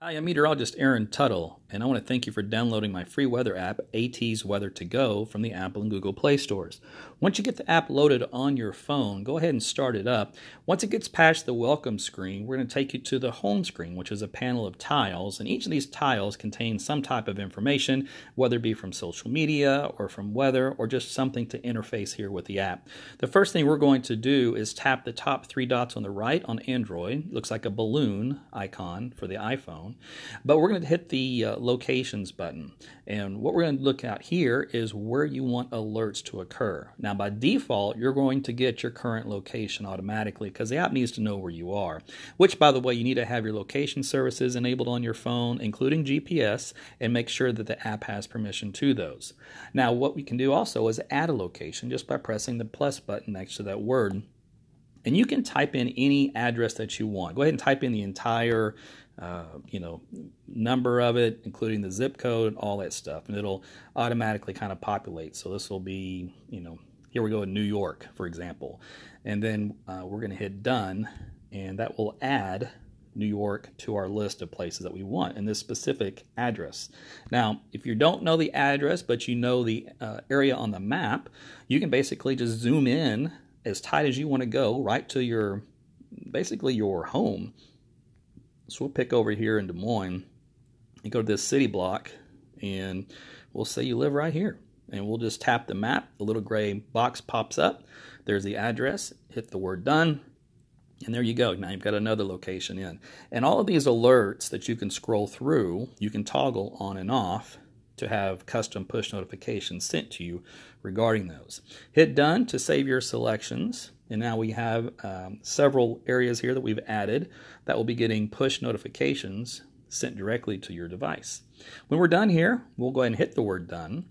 Hi, I'm meteorologist Aaron Tuttle, and I want to thank you for downloading my free weather app, ATsWeatherToGo, from the Apple and Google Play stores. Once you get the app loaded on your phone, go ahead and start it up. Once it gets past the welcome screen, we're going to take you to the home screen, which is a panel of tiles, and each of these tiles contains some type of information, whether it be from social media or from weather or just something to interface here with the app. The first thing we're going to do is tap the top three dots on the right on Android. It looks like a balloon icon for the iPhone. But we're going to hit the locations button, and what we're going to look at here is where you want alerts to occur. Now, by default, you're going to get your current location automatically because the app needs to know where you are, which, by the way, you need to have your location services enabled on your phone, including GPS, and make sure that the app has permission to those. Now, what we can do also is add a location just by pressing the plus button next to that word. And you can type in any address that you want. Go ahead and type in the entire number of it, including the zip code and all that stuff, and it'll automatically kind of populate. So this will be, here we go in New York, for example. And then we're going to hit done, and that will add New York to our list of places that we want in this specific address. Now, if you don't know the address, but you know the area on the map, you can basically just zoom in as tight as you want to go, right to your, basically your home. So we'll pick over here in Des Moines and go to this city block, and we'll say you live right here. And we'll just tap the map. The little gray box pops up. There's the address. Hit the word done. And there you go. Now you've got another location in. And all of these alerts that you can scroll through, you can toggle on and off to have custom push notifications sent to you regarding those. Hit done to save your selections, and now we have several areas here that we've added that will be getting push notifications sent directly to your device. When we're done here, we'll go ahead and hit the word done.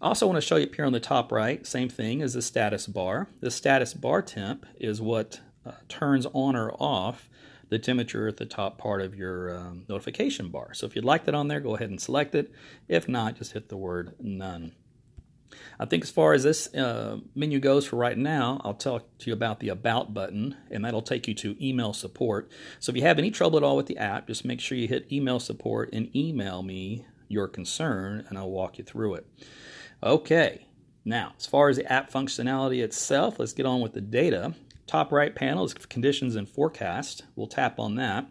I also want to show you up here on the top right, same thing as the status bar. The status bar temp is what turns on or off the temperature at the top part of your notification bar. So if you'd like that on there, go ahead and select it. If not, just hit the word none. I think as far as this menu goes for right now, I'll talk to you about the About button, and that'll take you to Email Support. So if you have any trouble at all with the app, just make sure you hit Email Support and email me your concern, and I'll walk you through it. Okay, now as far as the app functionality itself, let's get on with the data. Top right panel is Conditions and Forecast. We'll tap on that.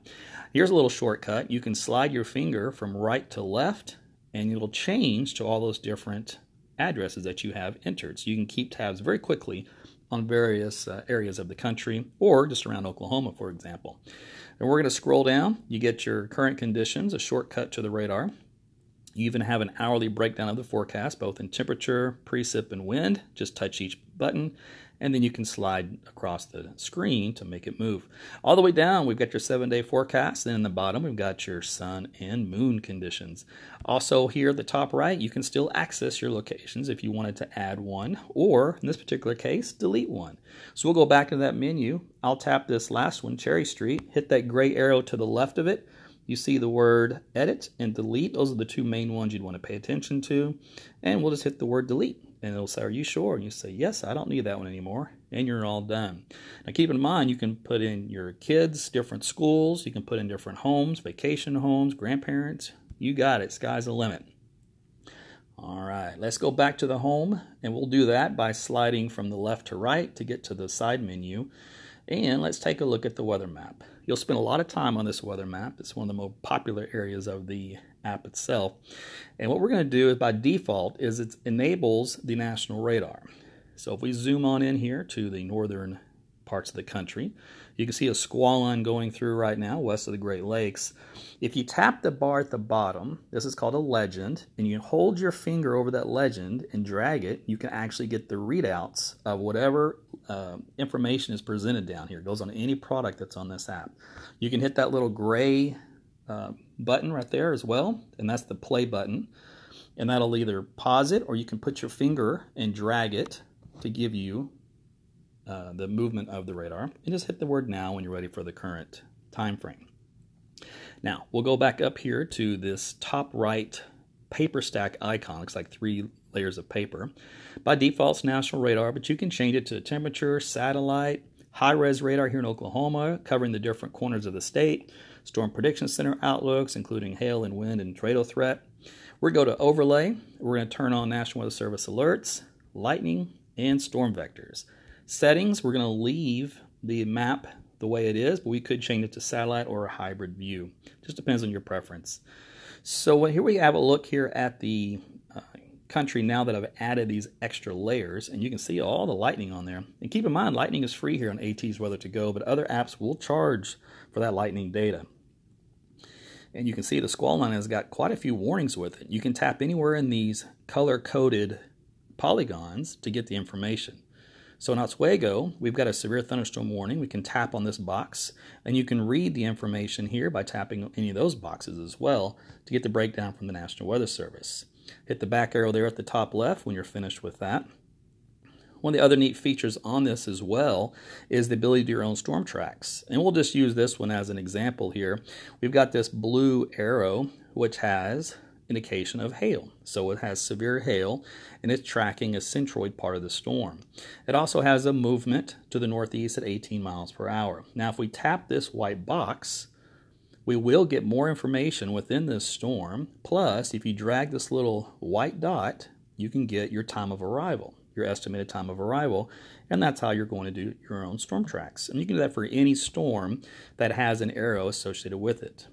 Here's a little shortcut. You can slide your finger from right to left, and it'll change to all those different addresses that you have entered. So you can keep tabs very quickly on various areas of the country, or just around Oklahoma, for example. And we're going to scroll down. You get your current conditions, a shortcut to the radar. You even have an hourly breakdown of the forecast, both in temperature, precip, and wind. Just touch each button, and then you can slide across the screen to make it move. All the way down, we've got your 7-day forecast. Then in the bottom, we've got your sun and moon conditions. Also here at the top right, you can still access your locations if you wanted to add one, or in this particular case, delete one. So we'll go back to that menu. I'll tap this last one, Cherry Street, hit that gray arrow to the left of it. You see the word edit and delete. Those are the two main ones you'd want to pay attention to. And we'll just hit the word delete. And it'll say, are you sure? And you say, yes, I don't need that one anymore. And you're all done. Now keep in mind, you can put in your kids, different schools. You can put in different homes, vacation homes, grandparents. You got it. Sky's the limit. All right, let's go back to the home. And we'll do that by sliding from the left to right to get to the side menu. And let's take a look at the weather map. You'll spend a lot of time on this weather map. It's one of the most popular areas of the app itself. And what we're going to do is, by default, is it enables the national radar. So if we zoom on in here to the northern parts of the country, you can see a squall line going through right now west of the Great Lakes. If you tap the bar at the bottom, this is called a legend, and you hold your finger over that legend and drag it, you can actually get the readouts of whatever information is presented down here. It goes on any product that's on this app. You can hit that little gray button right there as well, and that's the play button, and that'll either pause it, or you can put your finger and drag it to give you the movement of the radar, and just hit the word now when you're ready for the current time frame. Now we'll go back up here to this top right paper stack icon. Looks like three layers of paper. By default, it's national radar, but you can change it to temperature, satellite, high-res radar here in Oklahoma, covering the different corners of the state. Storm Prediction Center outlooks, including hail and wind and tornado threat. We're going to go to overlay. We're going to turn on National Weather Service alerts, lightning, and storm vectors. Settings, we're going to leave the map the way it is, but we could change it to satellite or a hybrid view. Just depends on your preference. So here we have a look here at the country now that I've added these extra layers, and you can see all the lightning on there. And keep in mind, lightning is free here on AT's Weather to Go, but other apps will charge for that lightning data. And you can see the squall line has got quite a few warnings with it. You can tap anywhere in these color-coded polygons to get the information. So in Oswego, we've got a severe thunderstorm warning. We can tap on this box, and you can read the information here by tapping on any of those boxes as well to get the breakdown from the National Weather Service. Hit the back arrow there at the top left when you're finished with that. One of the other neat features on this as well is the ability to do your own storm tracks. And we'll just use this one as an example here. We've got this blue arrow, which has indication of hail. So it has severe hail, and it's tracking a centroid part of the storm. It also has a movement to the northeast at 18 miles per hour. Now, if we tap this white box, we will get more information within this storm. Plus, if you drag this little white dot, you can get your time of arrival, your estimated time of arrival, and that's how you're going to do your own storm tracks. And you can do that for any storm that has an arrow associated with it.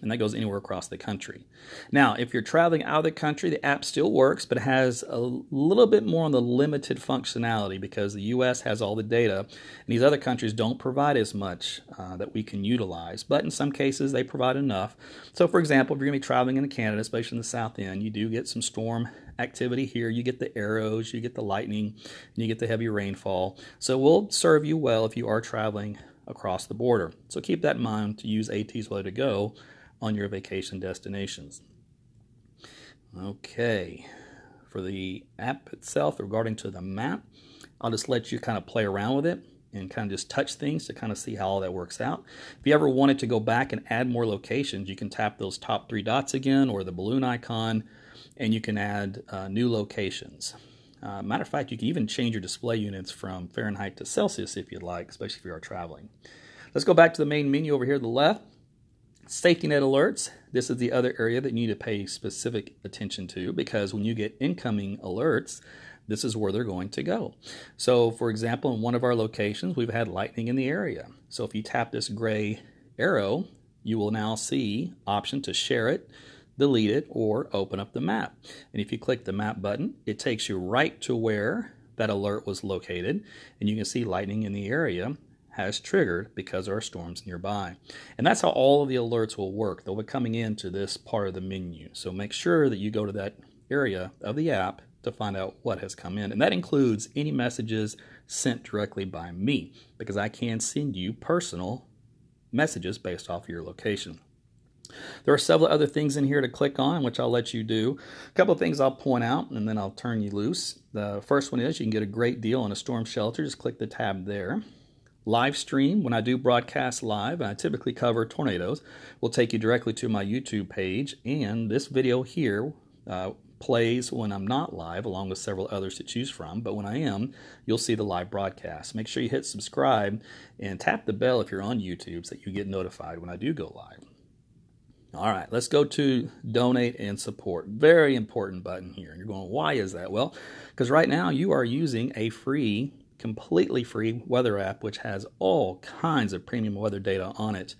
And that goes anywhere across the country. Now, if you're traveling out of the country, the app still works, but it has a little bit more on the limited functionality because the U.S. has all the data, and these other countries don't provide as much that we can utilize. But in some cases, they provide enough. So, for example, if you're going to be traveling into Canada, especially in the south end, you do get some storm activity here. You get the arrows, you get the lightning, and you get the heavy rainfall. So, it will serve you well if you are traveling across the border. So, keep that in mind to use AT's Weather to Go on your vacation destinations. Okay, for the app itself, regarding to the map, I'll just let you kind of play around with it and kind of just touch things to kind of see how all that works out. If you ever wanted to go back and add more locations, you can tap those top three dots again or the balloon icon, and you can add new locations. Matter of fact, you can even change your display units from Fahrenheit to Celsius if you'd like, especially if you are traveling. Let's go back to the main menu over here to the left. Safety net alerts, this is the other area that you need to pay specific attention to because when you get incoming alerts, this is where they're going to go. So, for example, in one of our locations, we've had lightning in the area. So if you tap this gray arrow, you will now see option to share it, delete it, or open up the map. And if you click the map button, it takes you right to where that alert was located, and you can see lightning in the area has triggered because there are storms nearby. And that's how all of the alerts will work. They'll be coming into this part of the menu. So make sure that you go to that area of the app to find out what has come in. And that includes any messages sent directly by me because I can send you personal messages based off your location. There are several other things in here to click on, which I'll let you do. A couple of things I'll point out, and then I'll turn you loose. The first one is you can get a great deal on a storm shelter. Just click the tab there. Live stream, when I do broadcast live, and I typically cover tornadoes, will take you directly to my YouTube page, and this video here plays when I'm not live, along with several others to choose from, but when I am, you'll see the live broadcast. Make sure you hit subscribe and tap the bell if you're on YouTube so that you get notified when I do go live. All right, let's go to donate and support. Very important button here. You're going, why is that? Well, because right now you are using a free, completely free weather app which has all kinds of premium weather data on it,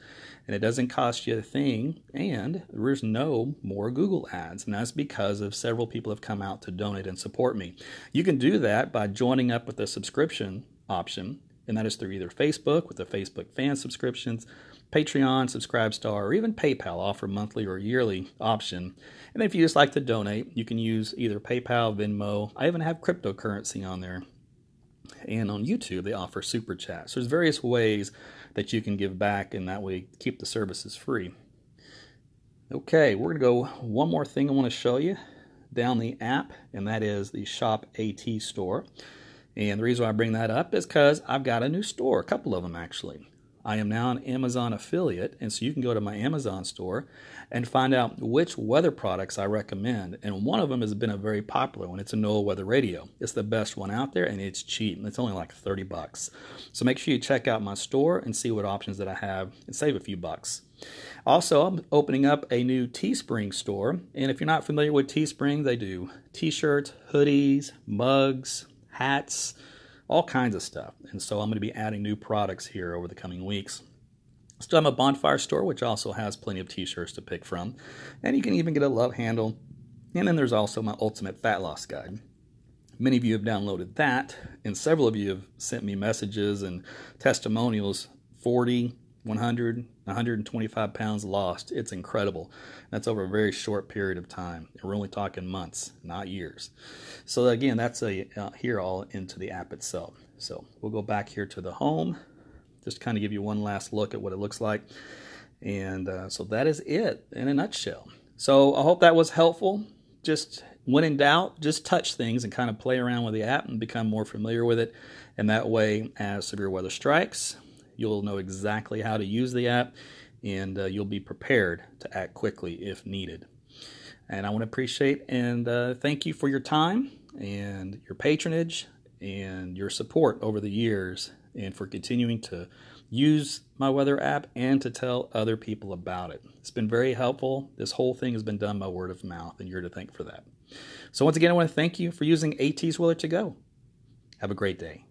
and it doesn't cost you a thing, and there's no more Google ads, and that's because of several people have come out to donate and support me. You can do that by joining up with the subscription option, and that is through either Facebook with the Facebook fan subscriptions, Patreon, Subscribestar, or even PayPal offer monthly or yearly option. And if you just like to donate, you can use either PayPal, Venmo. I even have cryptocurrency on there. And on YouTube, they offer Super Chats. There's various ways that you can give back, and that way keep the services free. Okay, we're going to go one more thing I want to show you down the app, and that is the Shop AT store. And the reason why I bring that up is because I've got a new store, a couple of them actually. I am now an Amazon affiliate, and so you can go to my Amazon store and find out which weather products I recommend. And one of them has been a very popular one. It's a NOAA Weather Radio. It's the best one out there, and it's cheap. It's only like $30. So make sure you check out my store and see what options that I have and save a few bucks. Also, I'm opening up a new Teespring store, and if you're not familiar with Teespring, they do t-shirts, hoodies, mugs, hats, all kinds of stuff. And so I'm going to be adding new products here over the coming weeks. Still have a bonfire store, which also has plenty of t-shirts to pick from, and you can even get a love handle. And then there's also my ultimate fat loss guide. Many of you have downloaded that, and several of you have sent me messages and testimonials. 40, 100, 125 pounds lost. It's incredible. That's over a very short period of time. We're only talking months, not years. So again, that's here all into the app itself. So we'll go back here to the home, just kind of give you one last look at what it looks like. And so that is it in a nutshell. So I hope that was helpful. Just when in doubt, just touch things and kind of play around with the app and become more familiar with it. And that way, as severe weather strikes, you'll know exactly how to use the app, and you'll be prepared to act quickly if needed. And I want to appreciate and thank you for your time and your patronage and your support over the years, and for continuing to use my weather app and to tell other people about it. It's been very helpful. This whole thing has been done by word of mouth, and you're to thank for that. So once again, I want to thank you for using ATsWeatherToGo. Have a great day.